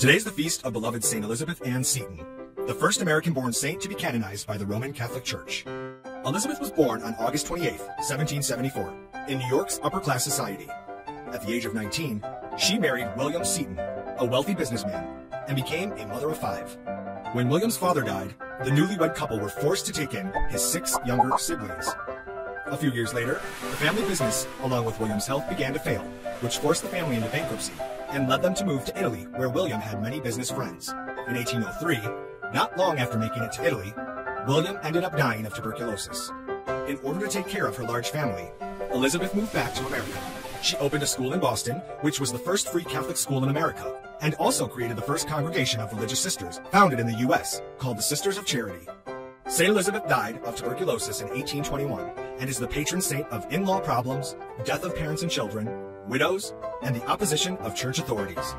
Today's the feast of beloved St. Elizabeth Ann Seton, the first American-born saint to be canonized by the Roman Catholic Church. Elizabeth was born on August 28, 1774, in New York's upper-class society. At the age of 19, she married William Seton, a wealthy businessman, and became a mother of 5. When William's father died, the newlywed couple were forced to take in his 6 younger siblings. A few years later, the family business, along with William's health, began to fail, which forced the family into bankruptcy and led them to move to Italy, where William had many business friends. In 1803, not long after making it to Italy, William ended up dying of tuberculosis. In order to take care of her large family, Elizabeth moved back to America. She opened a school in Boston, which was the first free Catholic school in America, and also created the first congregation of religious sisters founded in the U.S., called the Sisters of Charity. St. Elizabeth died of tuberculosis in 1821 and is the patron saint of in-law problems, death of parents and children, widows, and the opposition of church authorities.